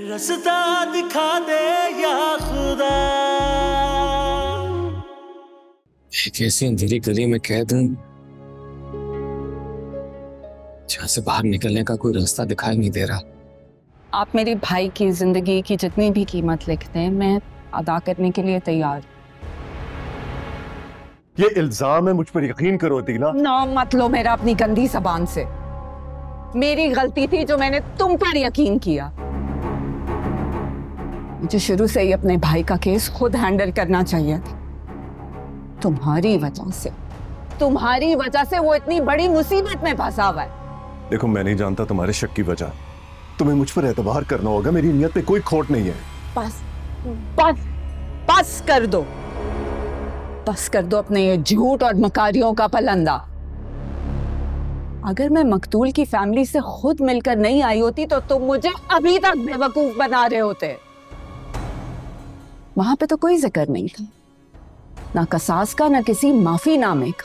रास्ता दिखा दे या खुदा। कैसी अंधेरी गली में कैद हूं, जहां से बाहर निकलने का कोई रास्ता दिखाई नहीं दे रहा। आप मेरे भाई की जिंदगी की जितनी भी कीमत लिखते हैं, मैं अदा करने के लिए तैयार। ये इल्जाम है मुझ पर, यकीन करो दीना। ना मत लो मेरा अपनी गंदी ज़बान से। मेरी गलती थी जो मैंने तुम पर यकीन किया। मुझे शुरू से ही अपने भाई का केस खुद हैंडल करना चाहिए था। तुम्हारी वजह से वो इतनी बड़ी मुसीबत में फंसा हुआ है। देखो, मैं नहीं जानता तुम्हारे शक की वजह। तुम्हें मुझ पर एतबार करना होगा, मेरी नियत में कोई खोट नहीं है। बस कर दो अपने ये झूठ और मकारियों का पलंदा। अगर मैं मकतूल की फैमिली से खुद मिलकर नहीं आई होती तो तुम मुझे अभी तक बेवकूफ बना रहे होते। वहां पे तो कोई जिक्र नहीं था, ना कसास का, ना किसी माफीनामे का।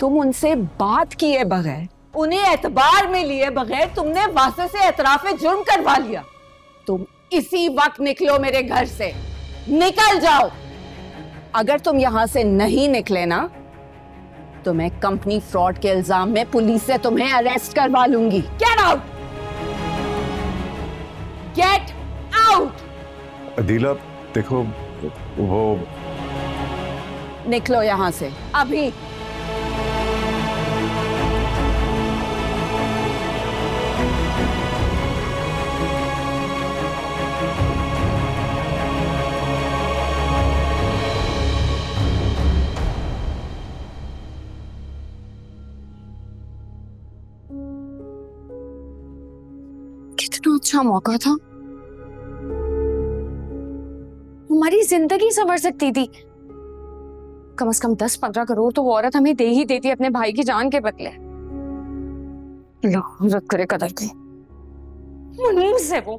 तुम उनसे बात किए बगैर, उन्हें एतबार में लिए बगैर तुमने वास्ते से एतराफ जुर्म करवा लिया। तुम इसी वक्त निकलो मेरे घर से, निकल जाओ। अगर तुम यहां से नहीं निकले ना तो मैं कंपनी फ्रॉड के इल्जाम में पुलिस से तुम्हें अरेस्ट करवा लूंगी। Get out. अदीला देखो, वो निकलो यहां से अभी। अच्छा मौका था, हमारी जिंदगी संवर सकती थी। कम से कम 10-15 करोड़ तो वो औरत हमें दे ही देती अपने भाई की जान के बदले। लानत करे कदर की। मुनीर से वो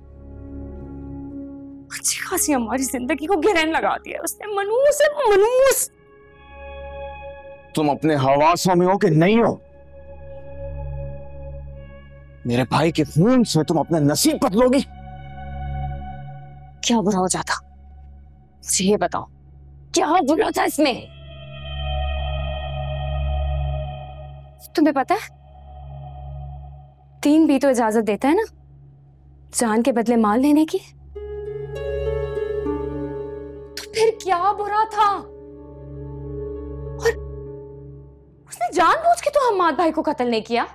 अच्छी खासी हमारी जिंदगी को घेरन लगा दिया उसने। मनूस तुम अपने हवासों में हो कि नहीं हो? मेरे भाई के खून से तुम अपना नसीब बदलोगी? क्या बुरा हो जाता, मुझे ये बताओ, क्या बुरा था इसमें? तुम्हें पता है 3 भी तो इजाजत देता है ना जान के बदले माल लेने की। तो फिर क्या बुरा था? और उसने जानबूझ के तो हमाद भाई को कत्ल नहीं किया।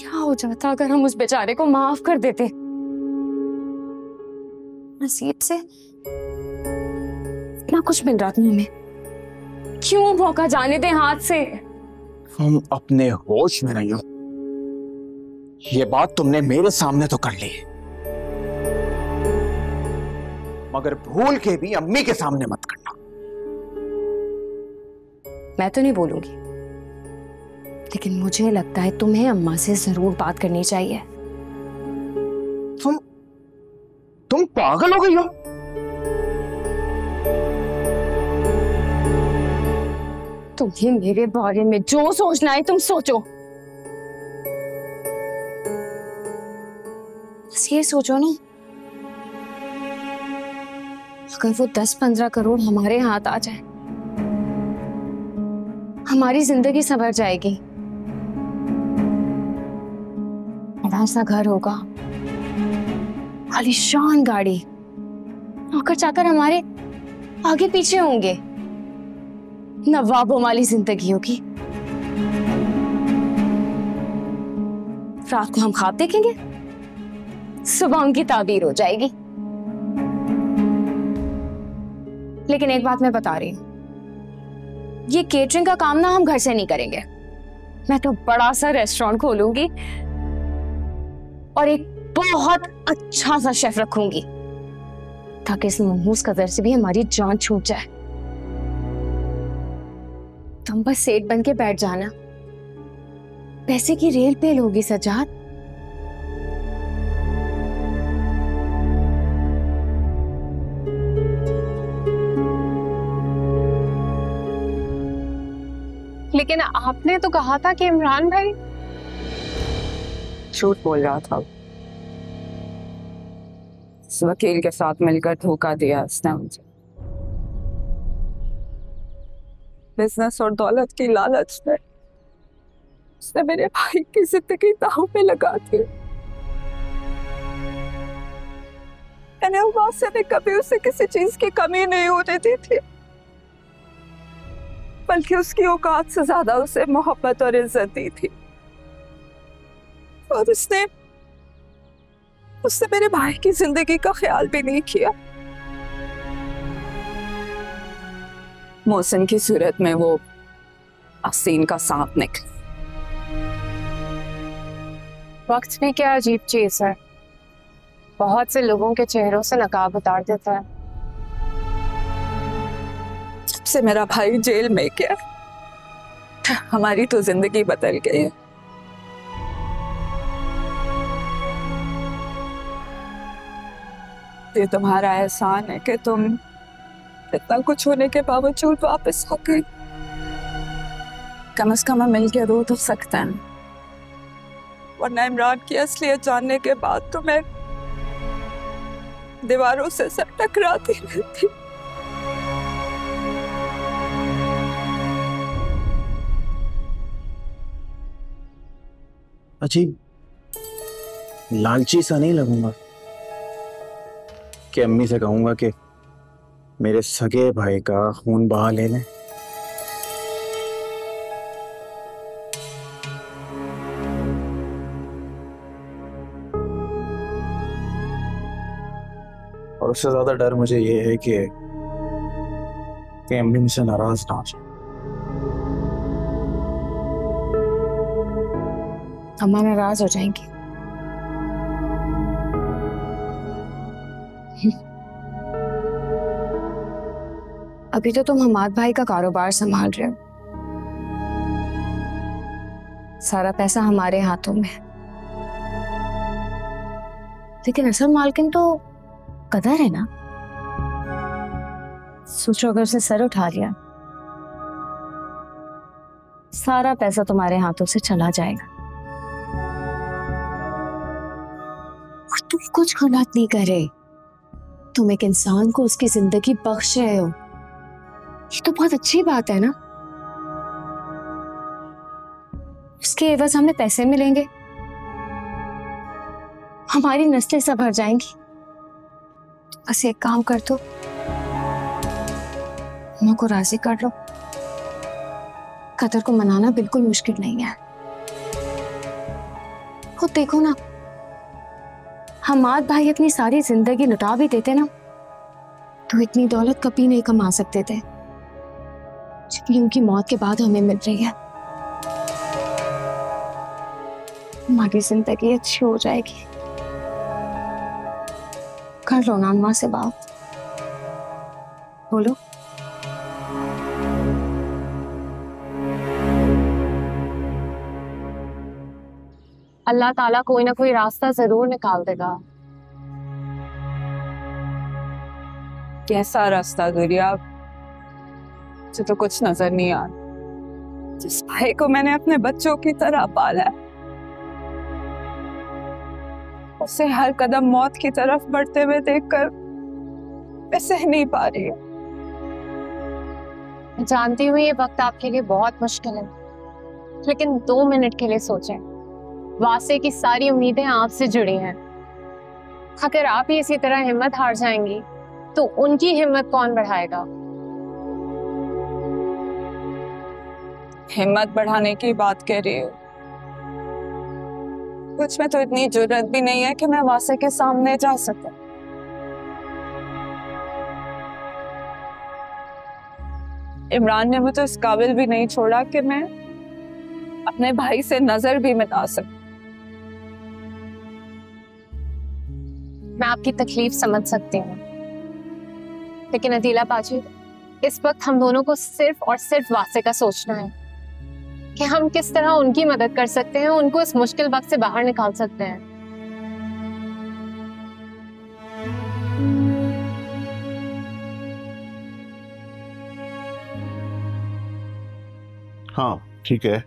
क्या हो जाता अगर हम उस बेचारे को माफ कर देते? नसीब से इतना कुछ मिल रहा तुम्हें, क्यों मौका जाने दे हाथ से? तुम अपने होश में नहीं हो। ये बात तुमने मेरे सामने तो कर ली, मगर भूल के भी अम्मी के सामने मत करना। मैं तो नहीं बोलूंगी, लेकिन मुझे लगता है तुम्हें अम्मा से जरूर बात करनी चाहिए। तुम पागल हो गई हो? तुम्हें मेरे बारे में जो सोचना है तुम सोचो, बस ये सोचो ना, अगर वो 10-15 करोड़ हमारे हाथ आ जाए हमारी जिंदगी संवर जाएगी। ऐसा घर होगा, आलीशान गाड़ी, नौकर चाकर हमारे आगे पीछे होंगे, नवाबों वाली जिंदगी होगी। रात को हम ख्वाब देखेंगे, सुबह उनकी ताबीर हो जाएगी। लेकिन एक बात मैं बता रही हूं, ये केटरिंग का काम ना हम घर से नहीं करेंगे। मैं तो बड़ा सा रेस्टोरेंट खोलूंगी और एक बहुत अच्छा सा शेफ रखूंगी, ताकि इस मनहूस कदर से भी हमारी जान छूट जाए। तुम बस सेठ बन के बैठ जाना, पैसे की रेल पेल होगी सजाद। लेकिन आपने तो कहा था कि इमरान भाई झूठ बोल रहा था। वकील के साथ मिलकर धोखा दिया उसने मुझे। बिजनेस और दौलत की लालच में उसने मेरे भाई की जिंदगी दांव पे लगा दी। मैंने उसे ने कभी उसे किसी चीज की कमी नहीं होने दी थी, बल्कि उसकी औकात से ज्यादा उसे मोहब्बत और इज्जत दी थी। और उसने मेरे भाई की जिंदगी का ख्याल भी नहीं किया। मोहसिन की सूरत में वो असीन का सांप निकला। वक्त भी क्या अजीब चीज है, बहुत से लोगों के चेहरों से नकाब उतार देता है। जब से मेरा भाई जेल में गया, हमारी तो जिंदगी बदल गई है। ये तुम्हारा एहसान है कि तुम इतना कुछ होने के बावजूद वापस आ गई। कम से कम हम मिलकर रो तो सकते हैं, वरना इमरान की असलियत जानने के बाद तुम्हें दीवारों से सब टकराती रहती। अजीब, लालची सा नहीं लगूंगा कि अम्मी से कहूंगा कि मेरे सगे भाई का खून बहा ले लें। और उससे ज्यादा डर मुझे ये है कि अम्मी मुझसे नाराज ना हो जाए। अम्मा नाराज हो जाएंगी। अभी तो तुम हमाद भाई का कारोबार संभाल रहे हो, सारा पैसा हमारे हाथों में है, लेकिन असल मालकिन तो कदर है ना। सोचो अगर उसे सर उठा लिया, सारा पैसा तुम्हारे हाथों से चला जाएगा और तुम कुछ गलत नहीं करे। तुम एक इंसान को उसकी जिंदगी बख्श रहे हो, ये तो बहुत अच्छी बात है ना। उसके एवज हमें पैसे मिलेंगे, हमारी नस्लें सब भर जाएंगी। बस एक काम कर दो, अम्मा को राजी कर लो। कदर को मनाना बिल्कुल मुश्किल नहीं है। खुद देखो ना, हमाद भाई अपनी सारी जिंदगी लुटा भी देते ना, तो इतनी दौलत कभी नहीं कमा सकते थे जितनी उनकी मौत के बाद हमें मिल रही है। हमारी जिंदगी अच्छी हो जाएगी। कर लो ना अम्मा से बात, बोलो। अल्लाह ताला कोई ना कोई रास्ता जरूर निकाल देगा। कैसा रास्ता गुड़िया, मुझे तो कुछ नजर नहीं आ रहा। जिस भाई को मैंने अपने बच्चों की तरह पाला है, उसे हर कदम मौत की तरफ बढ़ते हुए देखकर मैं सह नहीं पा रही हूँ। मैं जानती हूँ ये वक्त आपके लिए बहुत मुश्किल है, लेकिन 2 मिनट के लिए सोचें। वासे की सारी उम्मीदें आपसे जुड़ी हैं। अगर आप ही इसी तरह हिम्मत हार जाएंगी तो उनकी हिम्मत कौन बढ़ाएगा। हिम्मत बढ़ाने की बात कह रही हूँ, कुछ में तो इतनी जुर्रत भी नहीं है कि मैं वासे के सामने जा सकूं। इमरान ने मुझे इस काबिल भी नहीं छोड़ा कि मैं अपने भाई से नजर भी मिटा सकूं। मैं आपकी तकलीफ समझ सकती हूँ, लेकिन अदीला बाजी, इस वक्त हम दोनों को सिर्फ और सिर्फ वासे का सोचना है कि हम किस तरह उनकी मदद कर सकते हैं, उनको इस मुश्किल वक्त से बाहर निकाल सकते हैं। हाँ ठीक है,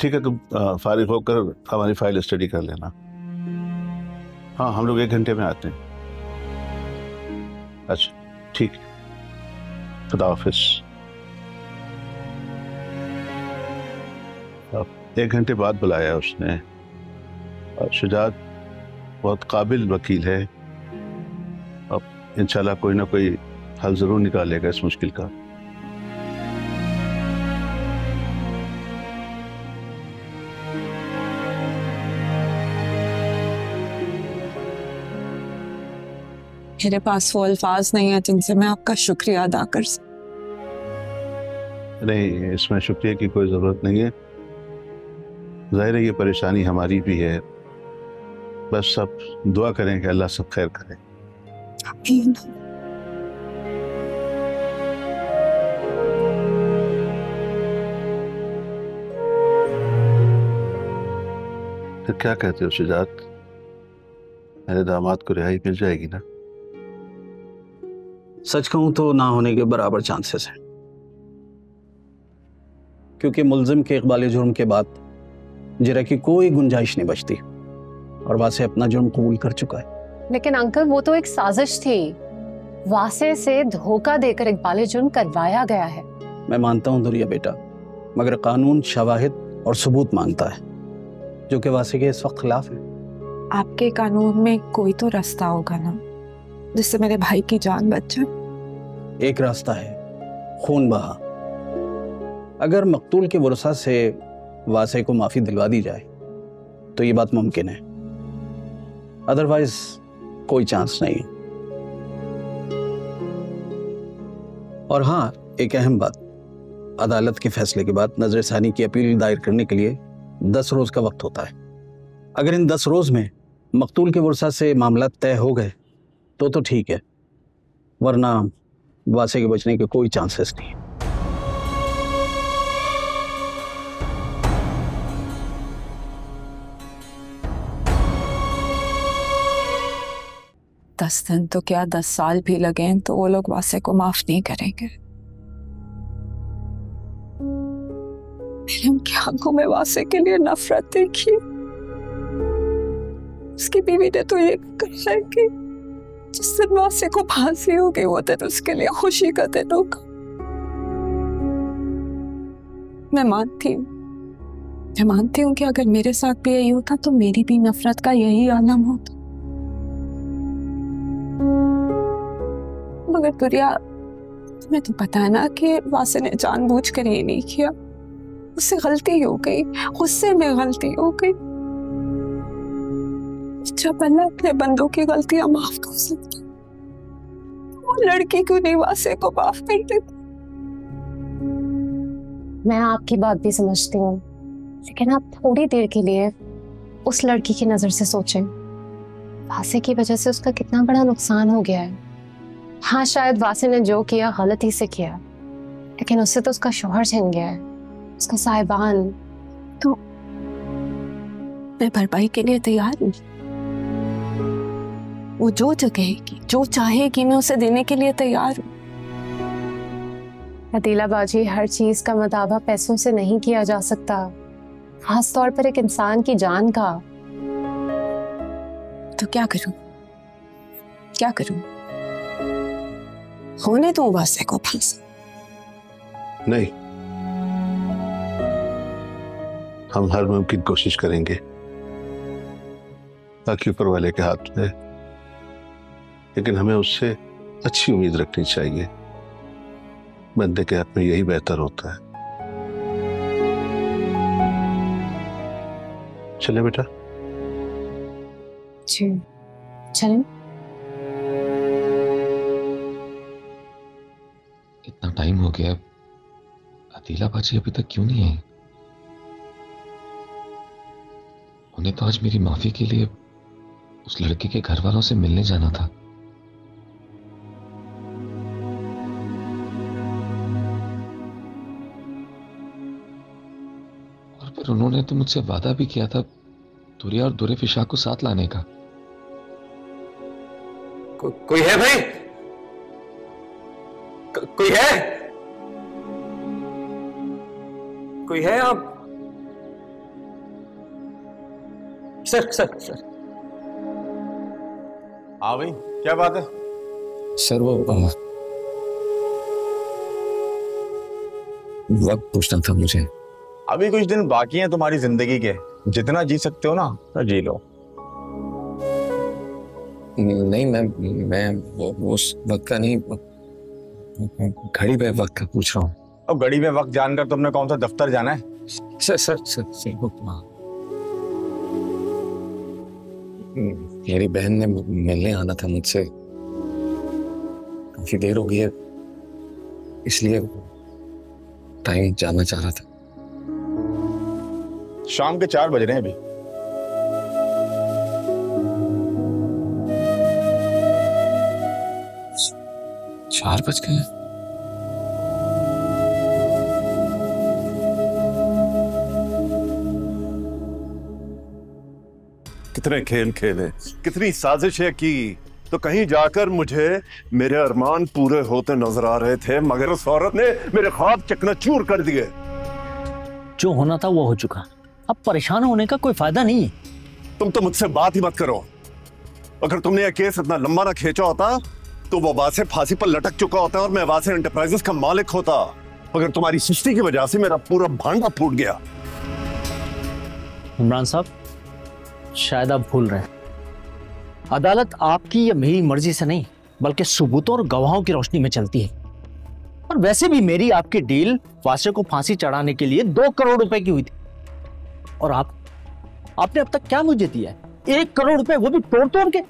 ठीक है, तुम फारिग होकर हमारी फाइल स्टडी कर लेना। हाँ, हम लोग 1 घंटे में आते हैं। अच्छा ठीक है, खुदा हाफिज़। अब 1 घंटे बाद बुलाया उसने। शुजात बहुत काबिल वकील है, अब इंशाल्लाह कोई ना कोई हल ज़रूर निकालेगा इस मुश्किल का। मेरे पास वो अल्फाज नहीं है जिनसे मैं आपका शुक्रिया अदा कर सकूं। नहीं, इसमें शुक्रिया की कोई ज़रूरत नहीं है। ज़ाहिर है ये परेशानी हमारी भी है, बस सब दुआ करें कि अल्लाह सब खैर करे। आमीन। तो क्या कहते हो शुजात, मेरे दामाद को रिहाई मिल जाएगी ना? सच कहूं तो ना होने के बराबर चांसेस हैं, क्योंकि मुल्जिम के इकबाल जुर्म के बाद जिरा की कोई गुंजाइश नहीं बचती और वासे अपना जुर्म कबूल कर चुका है। लेकिन अंकल वो तो एक साजिश थी, वासे से धोखा देकर इकबाल जुर्म करवाया गया है। मैं मानता हूँ दुरिया बेटा, मगर कानून शवाहिद और सबूत मांगता है जो कि वासे के इस वक्त खिलाफ है। आपके कानून में कोई तो रास्ता होगा ना जिससे मेरे भाई की जान बच जाए। एक रास्ता है खून बहा। अगर मकतूल के वरसा से वासे को माफी दिलवा दी जाए तो ये बात मुमकिन है, अदरवाइज कोई चांस नहीं। और हाँ, एक अहम बात, अदालत के फैसले के बाद नजर सानी की अपील दायर करने के लिए 10 रोज का वक्त होता है। अगर इन 10 रोज में मकतूल के वर्सा से मामला तय हो गए तो ठीक है, वरना वासे के बचने के कोई चांसेस नहीं। दस दिन तो क्या 10 साल भी लगे तो वो लोग वासे को माफ नहीं करेंगे। मेरी उनकी आंखों में वासे के लिए नफरत देखी। उसकी बीवी ने तो ये कहा कि जिस दिन वासे को फांसी होगी वो दिन उसके लिए खुशी का दिन होगा। मैं मानती हूँ कि अगर मेरे साथ भी यही होता तो मेरी भी नफरत का यही आलम होता। मगर दुरिया, तुम्हें तो पता है ना कि वासे ने जानबूझकर ये नहीं किया, उससे गलती हो गई, गुस्से में गलती हो गई। जब अल्लाह अपने बंदों की गलतियां माफ कर सकता वो लड़की क्यों नहीं वासे को माफ कर देती? मैं आपकी बात भी समझती हूँ, लेकिन आप थोड़ी देर के लिए उस लड़की की नजर से सोचें। वासे की वजह से उसका कितना बड़ा नुकसान हो गया है। हाँ, शायद वासे ने जो किया गलती से किया, लेकिन उससे तो उसका शोहर छिन गया है, उसका साहिबान। तो मैं भरपाई के लिए तैयार हूँ, वो जो जगहेगी जो चाहेगी मैं उसे देने के लिए तैयार हूँ। अदीला बाजी, हर चीज का मुताबा पैसों से नहीं किया जा सकता, खास तौर पर एक इंसान की जान का। तो क्या करूँ? होने तो वासे को फांसी नहीं, हम हर मुमकिन कोशिश करेंगे ताकि ऊपर वाले के हाथ में, लेकिन हमें उससे अच्छी उम्मीद रखनी चाहिए। बंदे के हाथ में यही बेहतर होता है। चले बेटा। जी चलें। इतना टाइम हो गया, अदीला बाजी अभी तक क्यों नहीं आई? उन्हें तो आज मेरी माफी के लिए उस लड़के के घर वालों से मिलने जाना था। और फिर उन्होंने तो मुझसे वादा भी किया था दुरिया और दुरे फिशा को साथ लाने का। कोई है भाई? कोई है? आप सर, आ भाई क्या बात है? सर वो वक्त पूछना था मुझे। अभी कुछ दिन बाकी हैं तुम्हारी जिंदगी के, जितना जी सकते हो ना जी लो। नहीं मैं उस वक्त का नहीं, घड़ी पे वक्त का पूछ रहा हूँ। अब घड़ी पे वक्त जानकर तुमने कौन सा दफ्तर जाना है? सर मेरी बहन ने मिलने आना था मुझसे, काफी देर हो गई है इसलिए टाइम जानना चाह रहा था। शाम के 4 बज रहे हैं अभी। चार बज गए? कितने खेल खेले, कितनी साजिशें की, तो कहीं जाकर मुझे मेरे अरमान पूरे होते नजर आ रहे थे, मगर उस औरत ने मेरे ख्वाब चकनाचूर कर दिए। जो होना था वो हो चुका, अब परेशान होने का कोई फायदा नहीं है। तुम तो मुझसे बात ही मत करो, अगर तुमने यह केस इतना लंबा ना खींचा होता तो वो वासे फांसी पर लटक चुका होता और मैं वासे एंटरप्राइजेस का मालिक होता। मगर तुम्हारी सुस्ती की वजह से मेरा पूरा भांडा फूट गया। इमरान साहब शायद आप भूल रहे हैं, अदालत आपकी या मेरी मर्जी से नहीं बल्कि सबूतों और गवाहों की रोशनी में चलती है। और वैसे भी मेरी आपकी डील वासे को फांसी चढ़ाने के लिए 2 करोड़ रुपए की हुई थी, और आपने अब तक क्या मुझे दिया है? 1 करोड़ रुपए, वो भी तोड़ तोड़ के।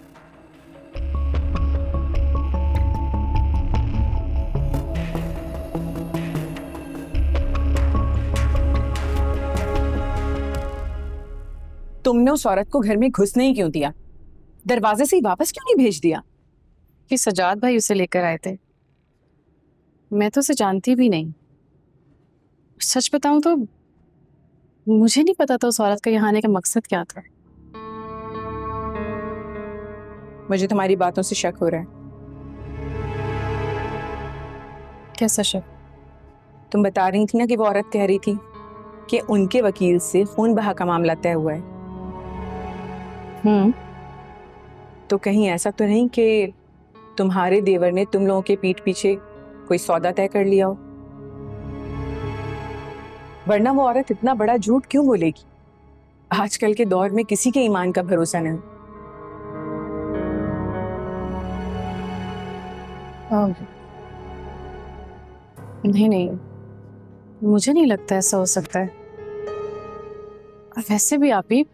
तुमने उस औरत को घर में घुसने ही क्यों दिया? दरवाजे से ही वापस क्यों नहीं भेज दिया? कि सजाद भाई उसे लेकर आए थे, मैं तो उसे जानती भी नहीं। सच बताऊं तो मुझे नहीं पता था उस औरत का यहाँ आने का मकसद क्या था। मुझे तुम्हारी बातों से शक हो रहा है। कैसा शक? तुम बता रही थी ना कि वो औरत कह रही थी कि उनके वकील से खून बहा का मामला तय हुआ है। तो कहीं ऐसा तो नहीं कि तुम्हारे देवर ने तुम लोगों के पीठ पीछे कोई सौदा तय कर लिया हो? वरना वो औरत इतना बड़ा झूठ क्यों बोलेगी? आजकल के दौर में किसी के ईमान का भरोसा नहीं। नहीं, मुझे नहीं लगता ऐसा हो सकता है। वैसे भी आप ही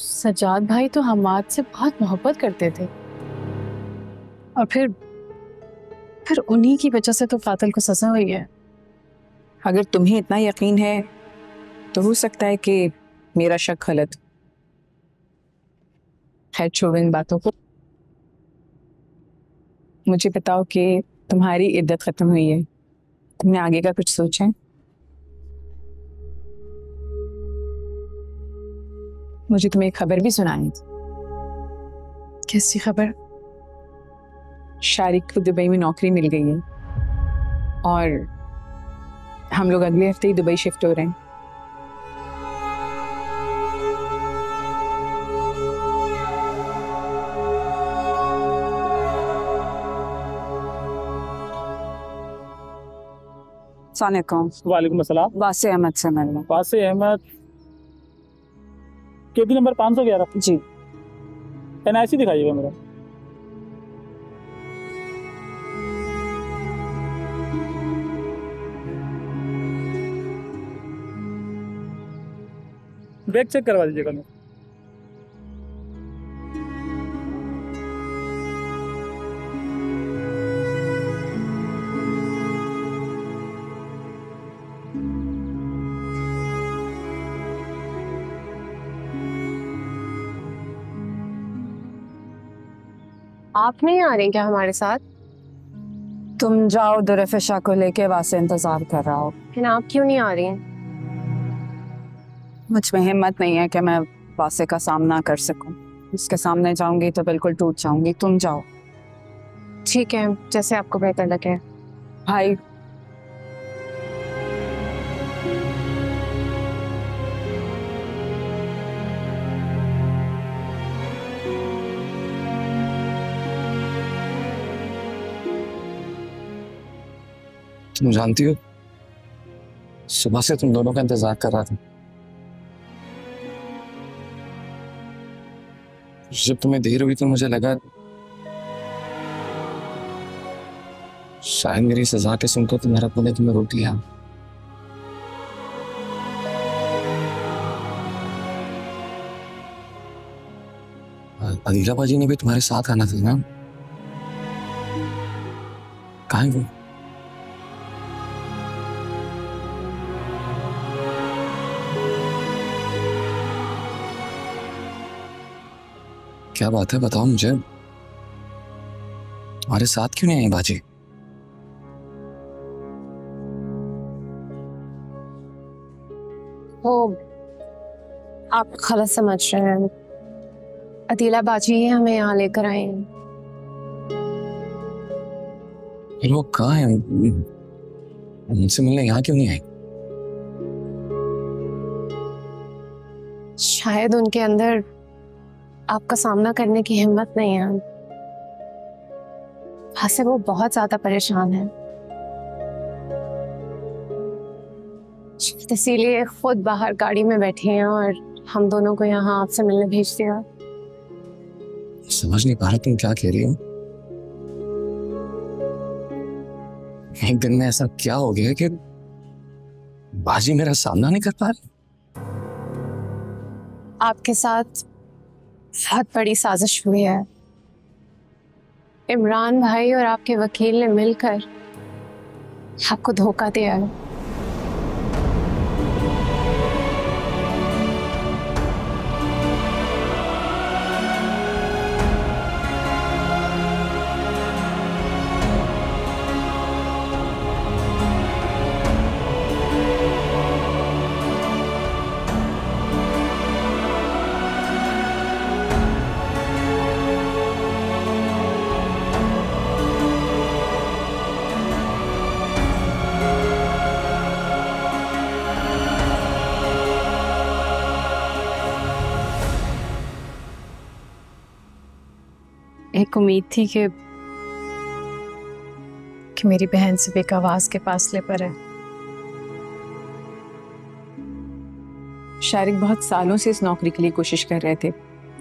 सजाद भाई तो हमाद से बहुत मोहब्बत करते थे, और फिर उन्हीं की वजह से तो फातिल को सजा हुई है। अगर तुम्हें इतना यकीन है तो हो सकता है कि मेरा शक गलत। खैर छोड़ो इन बातों को, मुझे बताओ कि तुम्हारी इद्दत खत्म हुई है, तुमने आगे का कुछ सोचा है? मुझे तुम्हें एक खबर भी सुनानी थी। कैसी खबर? शारिक को दुबई में नौकरी मिल गई है और हम लोग अगले हफ्ते ही दुबई शिफ्ट हो रहे हैं। वालेकुम अस्सलाम। वासे अहमद से मिलना। वासे अहमद केबी नंबर 511 जी। एनआईसी दिखाइएगा मेरा। ब्रेक चेक करवा दीजिएगा मेरा। आप नहीं आ रहे क्या हमारे साथ? तुम जाओ, दुरफिशा को लेके वासे इंतजार कर रहा हो। लेकिन आप क्यों नहीं आ रही हैं? मुझ में हिम्मत नहीं है कि मैं वासे का सामना कर सकूं। उसके सामने जाऊंगी तो बिल्कुल टूट जाऊंगी। तुम जाओ। ठीक है, जैसे आपको बेहतर लगे। भाई तुम जानती हो, सुबह से तुम दोनों का इंतजार कर रहा था। जब तुम्हें देर हुई तो मुझे लगा शायद मेरी सजा के सुनकर तुम्हारा पने तुम्हें रोक लिया। अदीला बाजी ने भी तुम्हारे साथ आना था ना, कहाँ है वो? क्या बात है, बताओ मुझे, तुम्हारे साथ क्यों नहीं आई बाजी? वो आप गलत समझ रहे हैं, अदीला बाजी ही हमें यहाँ लेकर आए हैं। लोग कहाँ हैं? उनसे मिलने यहाँ क्यों नहीं आए? शायद उनके अंदर आपका सामना करने की हिम्मत नहीं है। वैसे वो बहुत ज्यादा परेशान है, इसीलिए खुद बाहर गाड़ी में बैठे हैं और हम दोनों को यहाँ आपसे मिलने भेज दिया। समझ नहीं पा रहा तुम क्या कह रही हो। एक दिन में ऐसा क्या हो गया कि बाजी मेरा सामना नहीं कर पा रही? आपके साथ बहुत बड़ी साजिश हुई है। इमरान भाई और आपके वकील ने मिलकर आपको धोखा दिया है। एक उम्मीद थी कि मेरी बहन से बेकवास के फासले पर है। शारिक बहुत सालों से इस नौकरी के लिए कोशिश कर रहे थे,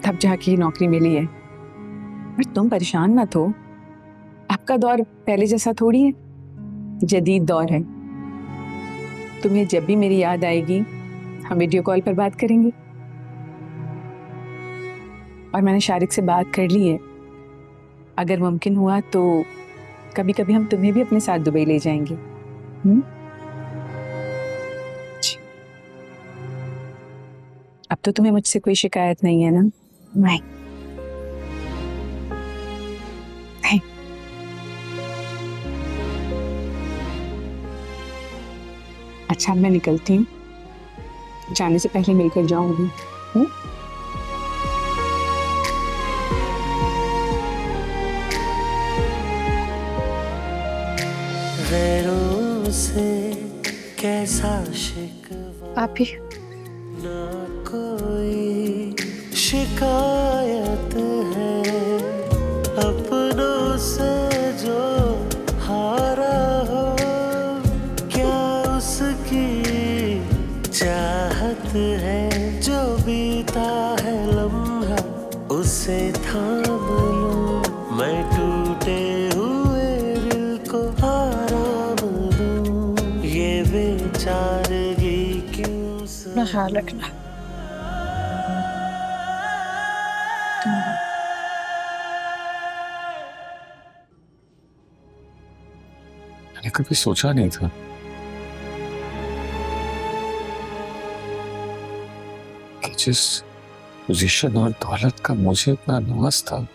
तब जाके ये नौकरी मिली है। पर तुम परेशान मत हो, आपका दौर पहले जैसा थोड़ी है, जदीद दौर है। तुम्हें जब भी मेरी याद आएगी हम वीडियो कॉल पर बात करेंगे। और मैंने शारिक से बात कर ली है, अगर मुमकिन हुआ तो कभी कभी हम तुम्हें भी अपने साथ दुबई ले जाएंगे। अब तो तुम्हें मुझसे कोई शिकायत नहीं है ना? नहीं, नहीं। अच्छा, मैं निकलती हूँ, जाने से पहले मिलकर जाऊंगी। आप ही ना कोई शिकायत है अपनों से जो हारा हो, क्या उसकी चाहत है जो बीता है लम्हा उसे थाम लूं मैं, टूटे हुए दिल को आराम दूं, ये बेचारे अपना ख्याल रखना। मैंने कभी सोचा नहीं था कि जिस पोजीशन और दौलत का मुझे इतना नाज था,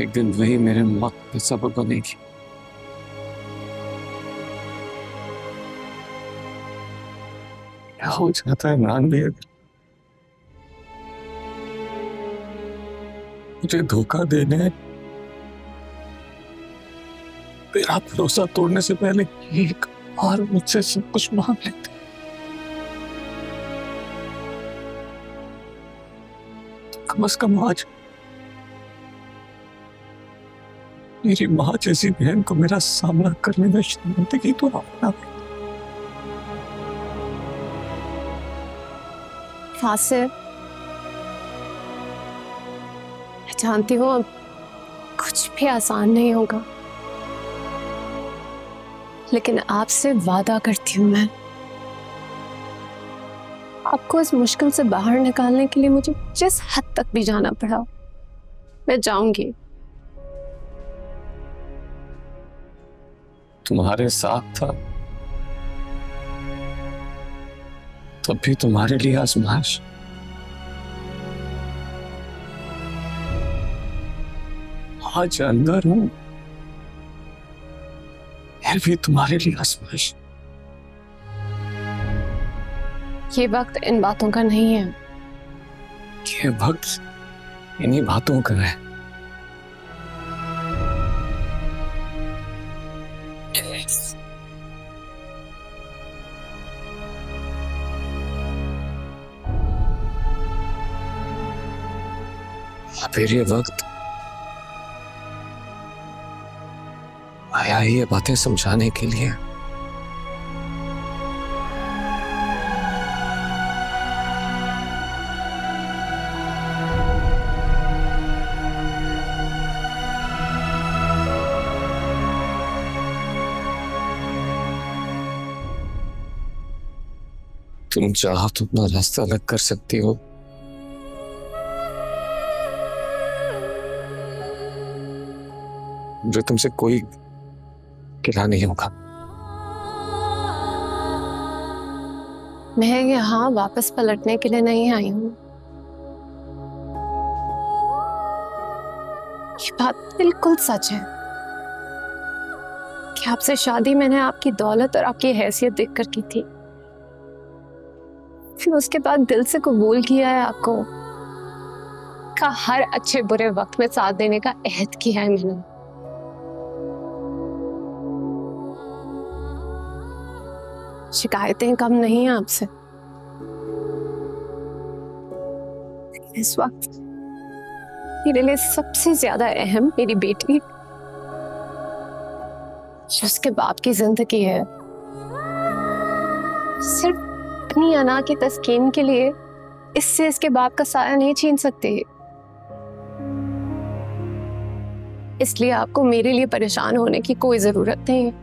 एक दिन वही मेरे मौत का सबब बनेगी। हो जाता है इमरान भी अगर मुझे धोखा देने, तेरा भरोसा तोड़ने से पहले एक बार मुझसे सब कुछ मांग लेते। कम से कम आज मेरी माँ जैसी बहन को मेरा सामना करने में शर्मिंदगी तो आना है। फासिर, जानती हो अब कुछ भी आसान नहीं होगा, लेकिन आपसे वादा करती हूँ मैं, आपको इस मुश्किल से बाहर निकालने के लिए मुझे जिस हद तक भी जाना पड़ा मैं जाऊंगी। तुम्हारे साथ था तब भी तुम्हारे लिए आजमाइश। आज अंदर हूं फिर भी तुम्हारे लिए आजमाइश। ये वक्त इन बातों का नहीं है, ये वक्त इन्हीं बातों का है। फिर ये वक्त आया ही ये बातें समझाने के लिए। तुम चाहो तो अपना रास्ता अलग कर सकती हो, जो तुमसे कोई गिला नहीं होगा। मैं यहाँ वापस पलटने के लिए नहीं आई हूँ, ये बात बिल्कुल सच है कि आपसे शादी मैंने आपकी दौलत और आपकी हैसियत देखकर की थी, फिर उसके बाद दिल से कबूल किया है आपको, का हर अच्छे बुरे वक्त में साथ देने का अहद किया है मैंने। शिकायतें कम नहीं हैं आपसे, लेकिन इस वक्त मेरे लिए सबसे ज्यादा अहम मेरी बेटी, जो उसके बाप की जिंदगी है। सिर्फ अपनी अना की तस्कीन के लिए इससे इसके बाप का साया नहीं छीन सकती, इसलिए आपको मेरे लिए परेशान होने की कोई जरूरत नहीं है,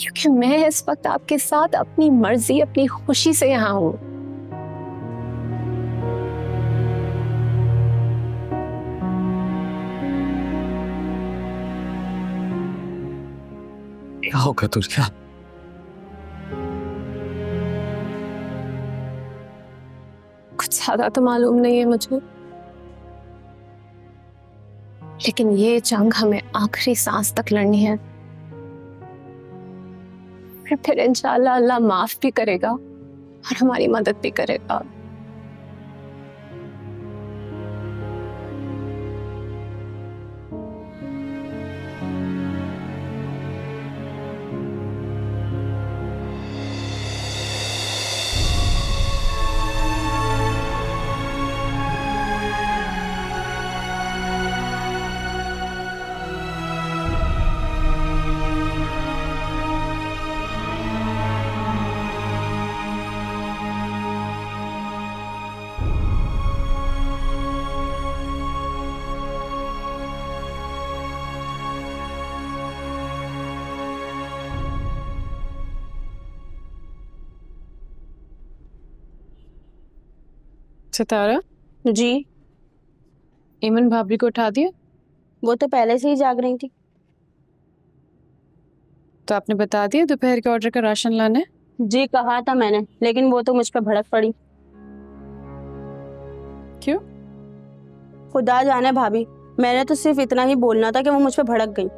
क्योंकि मैं इस वक्त आपके साथ अपनी मर्जी, अपनी खुशी से यहाँ हूँ। क्या होगा तुझका? कुछ ज्यादा तो मालूम नहीं है मुझे, लेकिन ये जंग हमें आखिरी सांस तक लड़नी है। फिर इंशाल्लाह अल्लाह माफ भी करेगा और हमारी मदद भी करेगा। सितारा जी, ईमन भाभी को उठा दिया? वो तो पहले से ही जाग रही थी। तो आपने बता दिया दोपहर के ऑर्डर का राशन लाना है? जी कहा था मैंने, लेकिन वो तो मुझ पर भड़क पड़ी। क्यों? खुदा जाने भाभी, मैंने तो सिर्फ इतना ही बोलना था कि वो मुझ पर भड़क गई।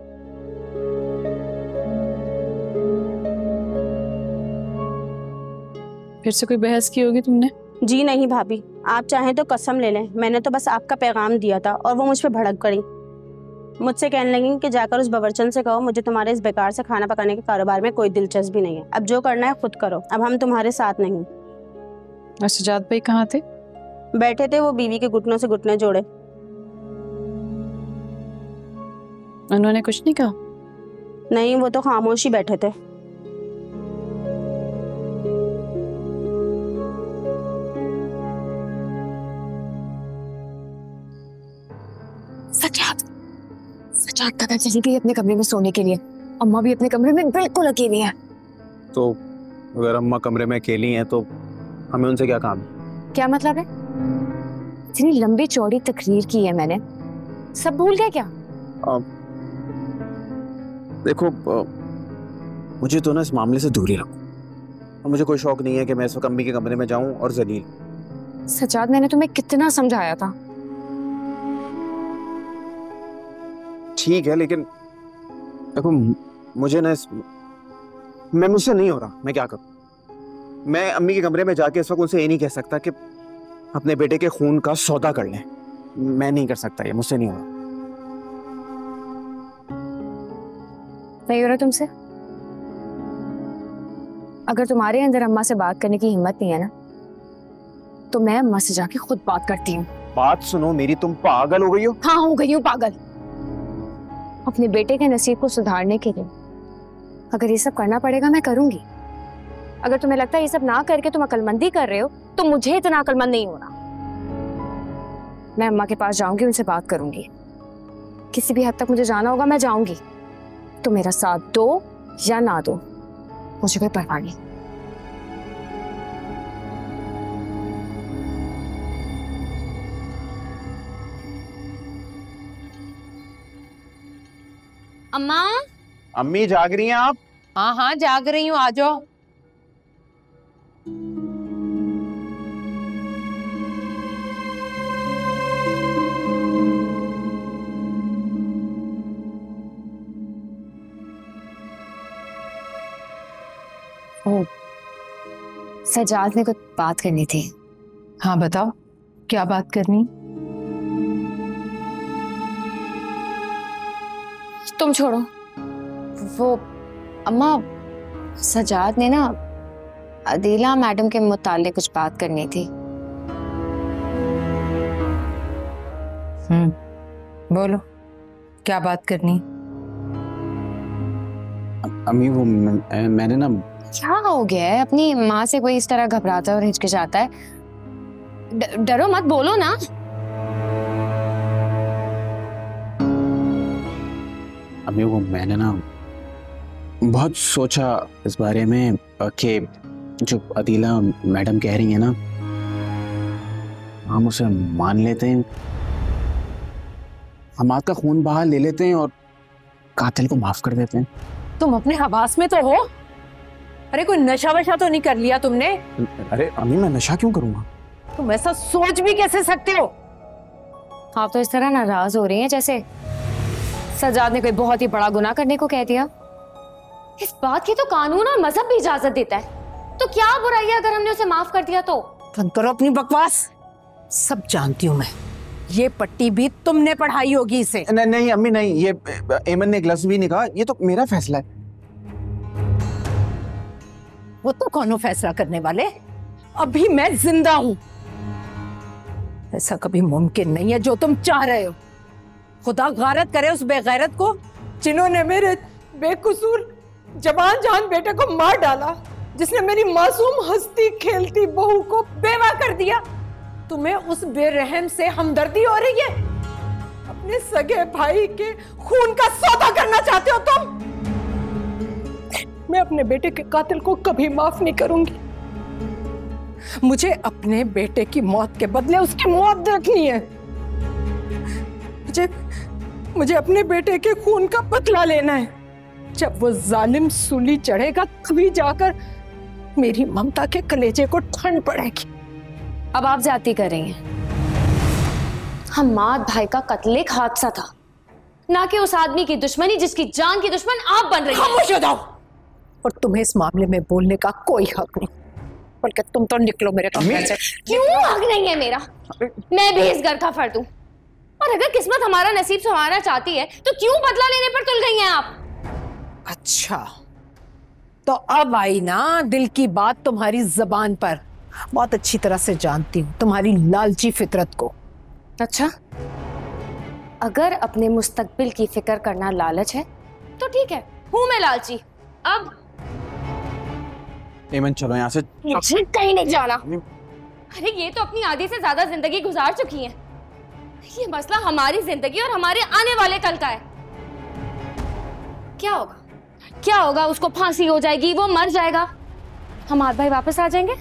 फिर से कोई बहस की होगी तुमने? जी नहीं भाभी, आप चाहें तो कसम ले लें, मैंने तो बस आपका पैगाम दिया था और वो मुझ पर भड़क गई। मुझसे कहने लगी कि जाकर उस बावर्ची से कहो मुझे तुम्हारे इस बेकार से खाना पकाने के कारोबार में कोई दिलचस्पी नहीं है, अब जो करना है खुद करो, अब हम तुम्हारे साथ नहीं। और सुजात भाई कहाँ थे? बैठे थे, वो बीवी के घुटनों से घुटने जोड़े। उन्होंने कुछ नहीं कहा? नहीं, वो तो खामोशी बैठे थे। सजाद दादा चली गई अपने कमरे में सोने के लिए। अम्मा भी अपने कमरे में बिल्कुल अकेली है। तो अगर अम्मा कमरे में अकेली हैं तो हमें उनसे क्या काम? क्या मतलब है? इतनी लंबी चौड़ी तकरीर की है मैंने, सब भूल गए क्या? देखो मुझे तो ना इस मामले से दूरी रखो और मुझे कोई शौक नहीं है कि मैं इस वक्त अम्मी के कमरे में जाऊं और जलील। सजाद मैंने तुम्हें कितना समझाया था। ठीक है लेकिन देखो मुझे ना मैं मुझसे नहीं हो रहा, मैं क्या करूं? मैं अम्मी के कमरे में जाके इस वक्त उनसे ये नहीं कह सकता कि अपने बेटे के खून का सौदा कर लें। मैं नहीं कर सकता, ये मुझसे नहीं हो रहा। नहीं हो रहा तुमसे? अगर तुम्हारे अंदर अम्मा से बात करने की हिम्मत नहीं है ना तो मैं अम्मा से जाके खुद बात करती हूँ। बात सुनो मेरी, तुम पागल हो गई हो। हाँ हो गई हूँ पागल। अपने बेटे के नसीब को सुधारने के लिए अगर ये सब करना पड़ेगा मैं करूंगी। अगर तुम्हें लगता है ये सब ना करके तुम अकलमंदी कर रहे हो तो मुझे इतना अकलमंद नहीं होना। मैं अम्मा के पास जाऊंगी, उनसे बात करूंगी, किसी भी हद तक मुझे जाना होगा मैं जाऊंगी। तो मेरा साथ दो या ना दो मुझे कोई परवाह नहीं। अम्मा, अम्मी जाग रही हैं आप? हाँ हाँ जाग रही हूँ, आ जाओ। सजाद ने कुछ बात करनी थी। हाँ बताओ क्या बात करनी? तुम छोड़ो वो अम्मा, सजाद ने ना अदीला मैडम के मुताल्लिक कुछ बात करनी थी। बोलो क्या बात करनी? अम्मी वो मैंने ना। क्या हो गया है? अपनी माँ से कोई इस तरह घबराता और हिचकिचाता है? डरो मत, बोलो ना। अम्मी वो मैंने ना बहुत सोचा इस बारे में कि जो अदीला मैडम कह रही है ना हम उसे मान लेते हैं, हमाद का खून बहा ले लेते हैं और कातिल को माफ कर देते हैं। तुम अपने हवास में तो हो। अरे कोई नशा वशा तो नहीं कर लिया तुमने? अरे अम्मी मैं नशा क्यों करूंगा? तुम ऐसा सोच भी कैसे सकते हो? आप तो इस तरह नाराज हो रही हैं जैसे सजाद ने कोई बहुत ही बड़ा गुनाह करने को कह दिया। इस बात की तो कानून और मजहब भी इजाजत देता है, तो क्या बुराई है अगर हमने उसे माफ कर दिया तो? बंद करो अपनी बकवास, सब जानती हूँ मैं। ये पट्टी भी तुमने पढ़ाई होगी इसे। नहीं अम्मी नहीं, ये एमन ने ग्लव्स भी नहीं कहा, ये तो मेरा फैसला है। वो तो कौनो फैसला करने वाले, अभी मैं जिंदा हूं। ऐसा कभी मुमकिन नहीं है जो तुम चाह रहे हो। खुदा गारत करे उस बेगैरत को जिन्होंने मेरे बेकसूर जवान जान बेटे को मार डाला, जिसने मेरी मासूम हंसती खेलती बहू को बेवा कर दिया। तुम्हें उस बेरहम से हमदर्दी हो रही है? अपने सगे भाई के खून का सौदा करना चाहते हो तुम? मैं अपने बेटे के कातिल को कभी माफ नहीं करूंगी। मुझे अपने बेटे की मौत के बदले उसकी मौत रखनी है। मुझे अपने बेटे के खून का बदला लेना है। जब वो जालिम सूली चढ़ेगा तभी जाकर मेरी ममता के कलेजे को ठंड पड़ेगी। अब आप जाती कर रही हैं। हमाद भाई का कत्ल एक हादसा था ना कि उस आदमी की दुश्मनी जिसकी जान की दुश्मन आप बन रही हैं। और तुम्हें इस मामले में बोलने का कोई हक नहीं, बल्कि तुम तो निकलो मेरे कमरे से। क्यों हक नहीं है मेरा? मैं भी इस घर का फर्द हूं, और अगर किस्मत हमारा नसीब संवारना चाहती है तो क्यों बदला लेने पर तुल गई हैं आप? अच्छा तो अब आई ना दिल की बात तुम्हारी जबान पर। बहुत अच्छी तरह से जानती हूँ तुम्हारी लालची फितरत को। अच्छा अगर अपने मुस्तकबिल की फिक्र करना लालच है तो ठीक है, हूँ मैं लालची। अब एमन चलो यहाँ से, मुझे कहीं नहीं जाना। अरे ये तो अपनी आधी से ज्यादा जिंदगी गुजार चुकी हैं। ये मसला हमारी जिंदगी और हमारे आने वाले कल का है। क्या होगा, क्या होगा? उसको फांसी हो जाएगी, वो मर जाएगा, हमारे भाई वापस आ जाएंगे?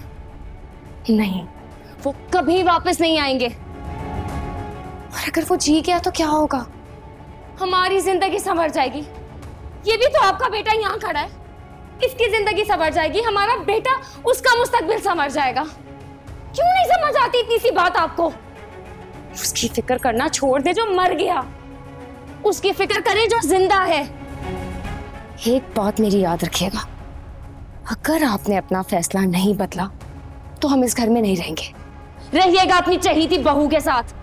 नहीं, वो कभी वापस नहीं आएंगे। और अगर वो जी गया तो क्या होगा? हमारी जिंदगी संवर जाएगी। ये भी तो आपका बेटा यहाँ खड़ा है, इसकी जिंदगी संवर जाएगी, हमारा बेटा उसका मुस्तकबिल संवर जाएगा। क्यों नहीं समझ आती इतनी सी बात आपको? उसकी फिक्र करना छोड़ दे जो मर गया, उसकी फिक्र करें जो जिंदा है। एक बात मेरी याद रखिएगा, अगर आपने अपना फैसला नहीं बदला तो हम इस घर में नहीं रहेंगे। रहिएगा अपनी चहेती बहू के साथ।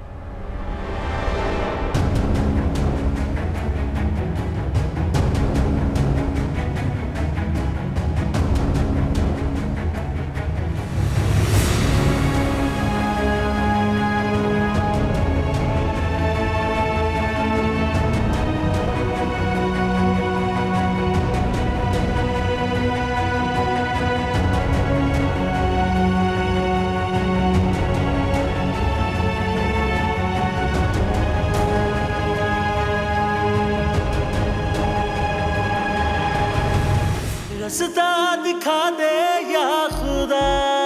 रास्ता दिखा दे या खुदा।